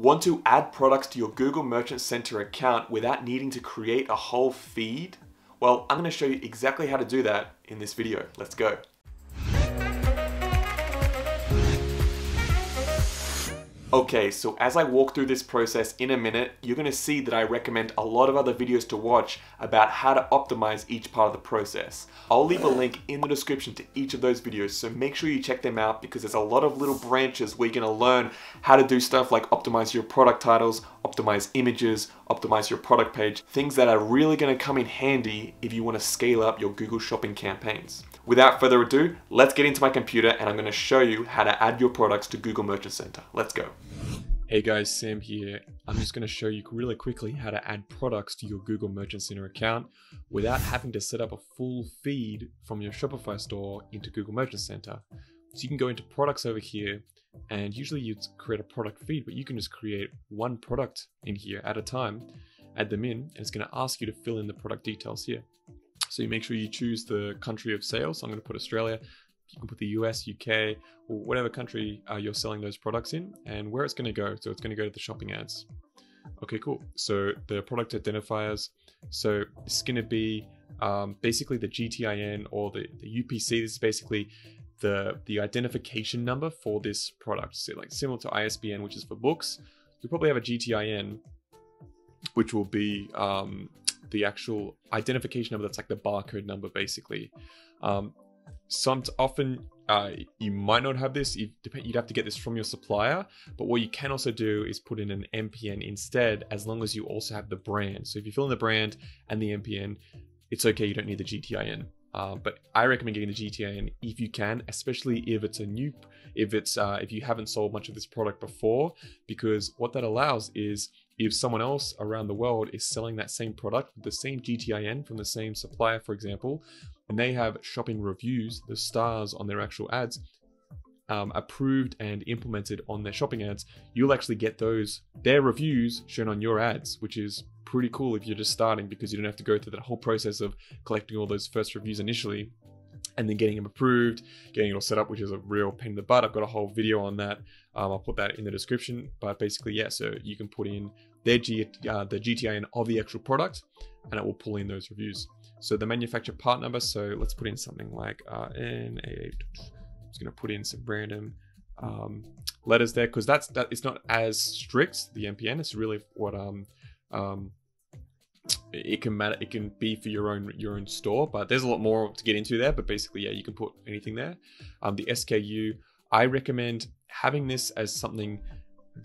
Want to add products to your Google Merchant Center account without needing to create a whole feed? Well, I'm going to show you exactly how to do that in this video. Let's go. Okay, so as I walk through this process in a minute, you're going to see that I recommend a lot of other videos to watch about how to optimize each part of the process. I'll leave a link in the description to each of those videos, so make sure you check them out because there's a lot of little branches where you're going to learn how to do stuff like optimize your product titles, optimize images, optimize your product page, things that are really going to come in handy if you want to scale up your Google Shopping campaigns. Without further ado, let's get into my computer and I'm going to show you how to add your products to Google Merchant Center. Let's go. Hey guys, Sam here. I'm just going to show you really quickly how to add products to your Google Merchant Center account without having to set up a full feed from your Shopify store into Google Merchant Center. So you can go into products over here and usually you'd create a product feed, but you can just create one product in here at a time, add them in, and it's going to ask you to fill in the product details here. So you make sure you choose the country of sale. So I'm going to put Australia. You can put the US, UK, or whatever country you're selling those products in and where it's going to go. So it's going to go to the shopping ads. Okay, cool. So the product identifiers. So it's going to be basically the GTIN or the UPC. This is basically the identification number for this product. So like similar to ISBN, which is for books, you'll probably have a GTIN, which will be the actual identification number. That's like the barcode number, basically. Often you might not have this. You'd have to get this from your supplier, but what you can also do is put in an MPN instead, as long as you also have the brand. So if you fill in the brand and the MPN, it's okay. You don't need the GTIN. But I recommend getting the GTIN if you can, especially if it's if you haven't sold much of this product before, because what that allows is if someone else around the world is selling that same product with the same GTIN from the same supplier, for example, and they have shopping reviews, the stars on their actual ads, approved and implemented on their shopping ads, you'll actually get their reviews shown on your ads, which is pretty cool if you're just starting, because you don't have to go through that whole process of collecting all those first reviews initially and then getting them approved, getting it all set up, which is a real pain in the butt. I've got a whole video on that. I'll put that in the description, but basically, yeah, so you can put in the GTIN of the actual product and it will pull in those reviews. So the manufacturer part number, so let's put in something like N88. I'm just gonna put in some random letters there, because it's not as strict, the MPN. It's really what it can matter. It can be for your own store, but there's a lot more to get into there. But basically, yeah, you can put anything there. The SKU, I recommend having this as something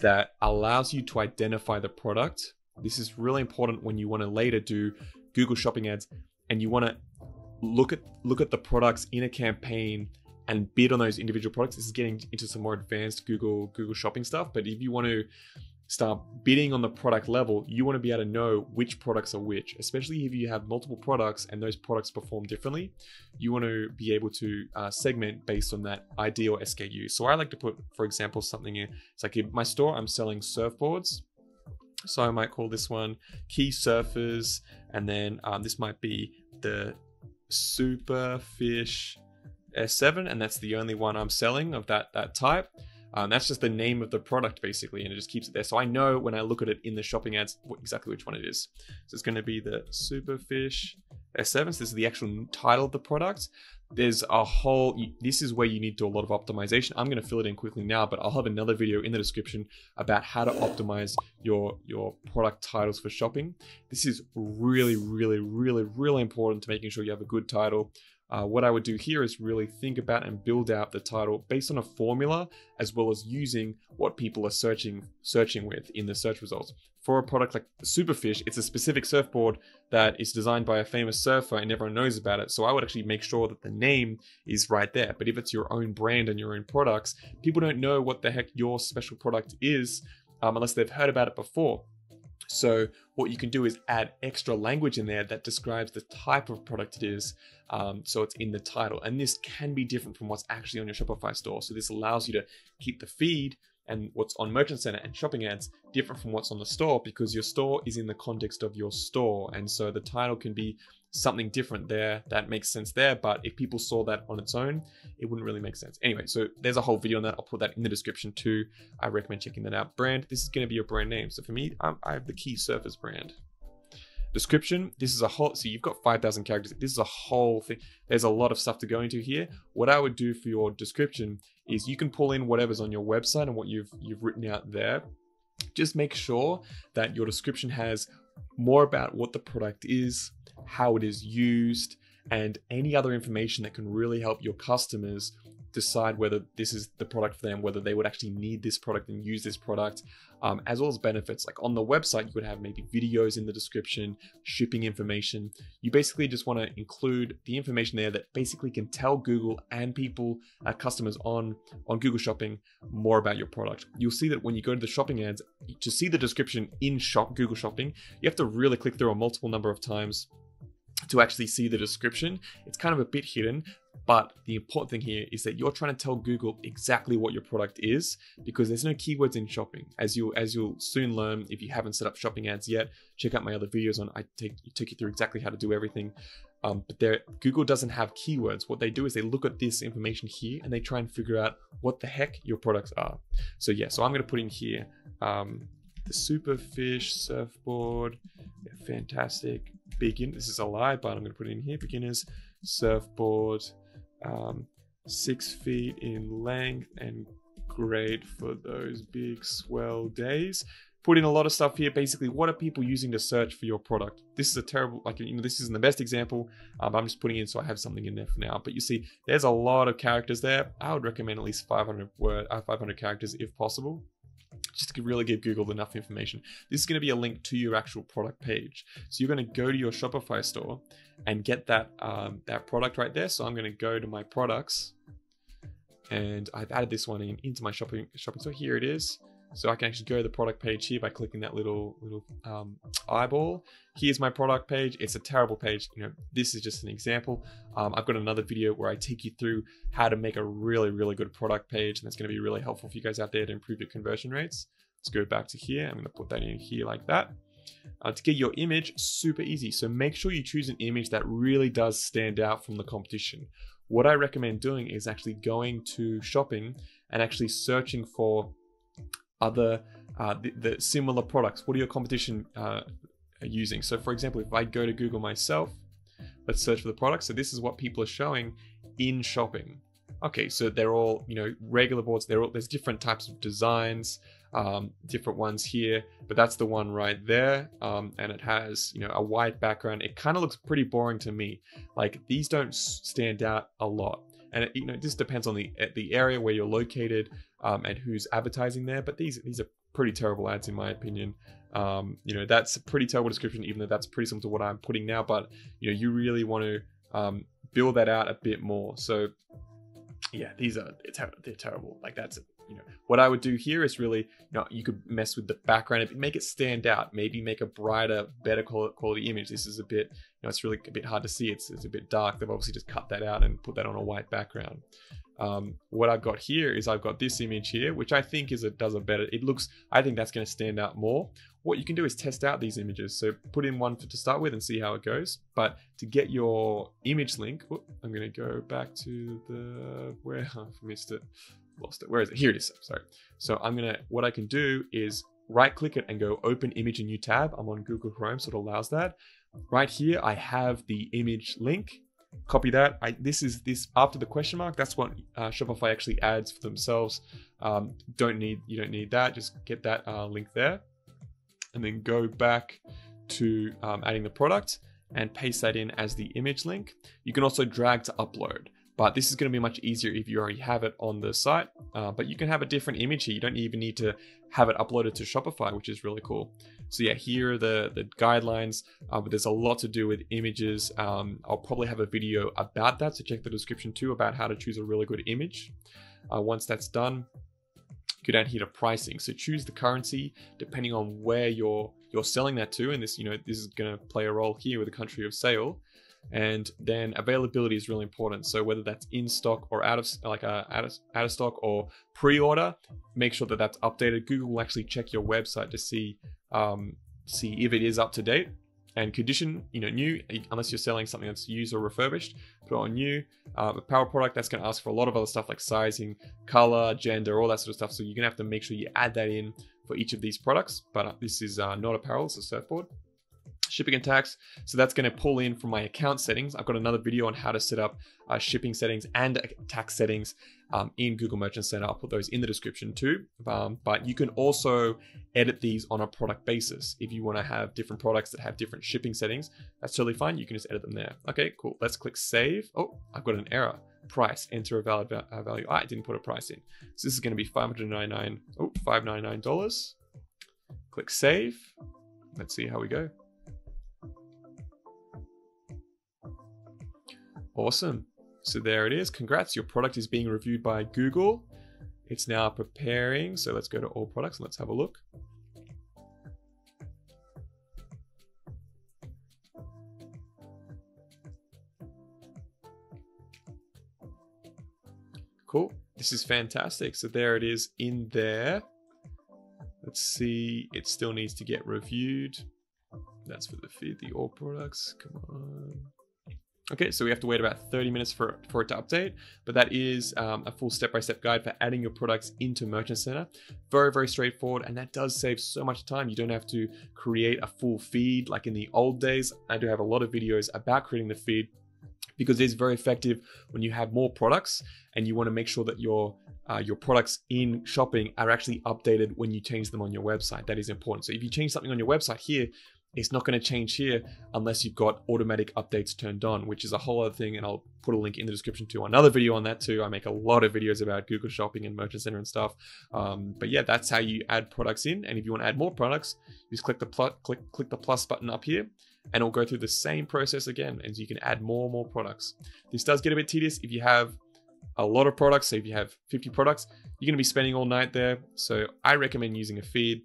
that allows you to identify the product. This is really important when you want to later do Google Shopping ads and you want to look at the products in a campaign and bid on those individual products. This is getting into some more advanced Google Shopping stuff, but if you want to start bidding on the product level, you want to be able to know which products are which, especially if you have multiple products and those products perform differently. You want to be able to segment based on that ideal SKU. So I like to put, for example, something in, it's like in my store, I'm selling surfboards. So I might call this one Key Surfers. And then this might be the Superfish S7. And that's the only one I'm selling of that type. That's just the name of the product basically, and it just keeps it there. So I know when I look at it in the shopping ads, exactly which one it is. So it's going to be the Superfish S7. So this is the actual title of the product. There's a whole, this is where you need to do a lot of optimization. I'm going to fill it in quickly now, but I'll have another video in the description about how to optimize your product titles for shopping. This is really, really, really, really important to making sure you have a good title. What I would do here is really think about and build out the title based on a formula, as well as using what people are searching with in the search results. For a product like Superfish, it's a specific surfboard that is designed by a famous surfer and everyone knows about it. So I would actually make sure that the name is right there. But if it's your own brand and your own products, people don't know what the heck your special product is unless they've heard about it before. So what you can do is add extra language in there that describes the type of product it is. So it's in the title, and this can be different from what's actually on your Shopify store. So this allows you to keep the feed and what's on Merchant Center and shopping ads different from what's on the store, because your store is in the context of your store. And so the title can be something different there that makes sense there, but if people saw that on its own, it wouldn't really make sense. Anyway, so there's a whole video on that. I'll put that in the description too. I recommend checking that out. Brand, this is going to be your brand name. So for me, I have the Key Surface brand. Description, this is a whole, so you've got 5,000 characters. This is a whole thing. There's a lot of stuff to go into here. What I would do for your description is you can pull in whatever's on your website and what you've written out there. Just make sure that your description has more about what the product is, how it is used, and any other information that can really help your customers decide whether this is the product for them, whether they would actually need this product and use this product, as well as benefits. Like on the website, you would have maybe videos in the description, shipping information. You basically just want to include the information there that basically can tell Google and people, customers on Google Shopping, more about your product. You'll see that when you go to the shopping ads, to see the description in Google Shopping, you have to really click through a multiple number of times to actually see the description. It's kind of a bit hidden, but the important thing here is that you're trying to tell Google exactly what your product is, because there's no keywords in shopping. As you'll soon learn, if you haven't set up shopping ads yet, check out my other videos on, I took you through exactly how to do everything. But Google doesn't have keywords. What they do is they look at this information here and they try and figure out what the heck your products are. So yeah, so I'm gonna put in here, the Superfish surfboard, they're fantastic. This is a lie, but I'm going to put it in here. Beginners surfboard, 6 feet in length and great for those big swell days. Put in a lot of stuff here. Basically, what are people using to search for your product? This is a terrible, like, you know, this isn't the best example. I'm just putting in, so I have something in there for now. But you see, there's a lot of characters there. I would recommend at least 500 characters if possible, just to really give Google enough information. This is going to be a link to your actual product page. So you're going to go to your Shopify store and get that, that product right there. So I'm going to go to my products and I've added this one into my shopping store. Here it is. So I can actually go to the product page here by clicking that little eyeball. Here's my product page. It's a terrible page. You know, this is just an example. I've got another video where I take you through how to make a really, really good product page. And that's going to be really helpful for you guys out there to improve your conversion rates. Let's go back to here. I'm going to put that in here like that. To get your image, super easy. So make sure you choose an image that really does stand out from the competition. What I recommend doing is actually going to shopping and actually searching for other the similar products. What are your competition using? So for example, if I go to Google myself, let's search for the product. So this is what people are showing in shopping. Okay, so they're all, you know, regular boards. There's different types of designs, different ones here, but that's the one right there. And it has, you know, a white background. It kind of looks pretty boring to me. Like these don't stand out a lot. And it, you know, this depends on the area where you're located and who's advertising there. But these are pretty terrible ads in my opinion. You know, that's a pretty terrible description, even though that's pretty similar to what I'm putting now. But you know, you really want to build that out a bit more. So yeah, these are they're terrible. Like that's, you know, what I would do here is really, you know, you could mess with the background, make it stand out, maybe make a brighter, better quality image. This is a bit, you know, it's really a bit hard to see. It's a bit dark. They've obviously just cut that out and put that on a white background. What I've got here is I've got this image here, which I think does a better, it looks, I think that's going to stand out more. What you can do is test out these images. So put in one to start with and see how it goes. But to get your image link, whoop, I'm going to go back to the, where I've missed it. Lost it. Where is it? Here it is. Sorry. So I'm going to, what I can do is right click it and go open image in new tab. I'm on Google Chrome, so it allows that. Right here, I have the image link. Copy that. This is after the question mark. That's what Shopify actually adds for themselves. You don't need that. Just get that link there and then go back to adding the product and paste that in as the image link. You can also drag to upload. But this is going to be much easier if you already have it on the site, but you can have a different image here. You don't even need to have it uploaded to Shopify, which is really cool. So yeah, here are the guidelines, but there's a lot to do with images. I'll probably have a video about that. So check the description too, about how to choose a really good image. Once that's done, go down here to pricing. So choose the currency depending on where you're selling that to. And this, you know, this is going to play a role here with the country of sale. And then availability is really important. So whether that's in stock or out of stock or pre-order, make sure that that's updated. Google will actually check your website to see if it is up to date. And condition, you know, new, unless you're selling something that's used or refurbished, put on new. Apparel product, that's going to ask for a lot of other stuff like sizing, color, gender, all that sort of stuff. So you're going to have to make sure you add that in for each of these products. But this is not apparel, it's a surfboard. Shipping and tax, so that's going to pull in from my account settings. I've got another video on how to set up shipping settings and tax settings in Google Merchant Center. I'll put those in the description too, but you can also edit these on a product basis. If you want to have different products that have different shipping settings, that's totally fine. You can just edit them there. Okay, cool. Let's click save. Oh, I've got an error. Price, enter a valid value. I didn't put a price in. So this is going to be $599, oh, $599. Click save. Let's see how we go. Awesome. So there it is. Congrats. Your product is being reviewed by Google. It's now preparing. So let's go to all products and let's have a look. Cool. This is fantastic. So there it is in there. Let's see. It still needs to get reviewed. That's for the feed, the all products. Come on. Okay, so we have to wait about 30 minutes for it to update, but that is a full step-by-step guide for adding your products into Merchant Center. Very, very straightforward, and that does save so much time. You don't have to create a full feed like in the old days. I do have a lot of videos about creating the feed because it is very effective when you have more products and you want to make sure that your products in shopping are actually updated when you change them on your website. That is important. So if you change something on your website here, it's not going to change here unless you've got automatic updates turned on, which is a whole other thing. And I'll put a link in the description to another video on that too. I make a lot of videos about Google Shopping and Merchant Center and stuff. But yeah, that's how you add products in. And if you want to add more products, just click the plus button up here and it'll go through the same process again. And you can add more and more products. This does get a bit tedious if you have a lot of products. So if you have 50 products, you're going to be spending all night there. So I recommend using a feed.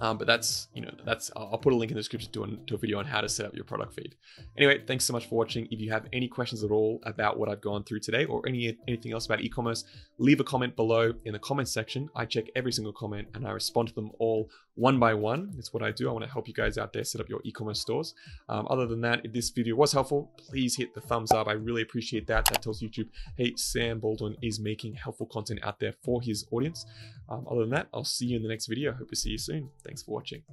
But that's, you know, that's, I'll put a link in the description to a video on how to set up your product feed. Anyway, thanks so much for watching. If you have any questions at all about what I've gone through today or anything else about e-commerce, leave a comment below in the comments section. I check every single comment and I respond to them all one by one. It's what I do. I want to help you guys out there set up your e-commerce stores. Other than that, if this video was helpful, please hit the thumbs up. I really appreciate that. That tells YouTube, hey, Sam Baldwin is making helpful content out there for his audience. Other than that, I'll see you in the next video. I hope to see you soon. Thanks for watching.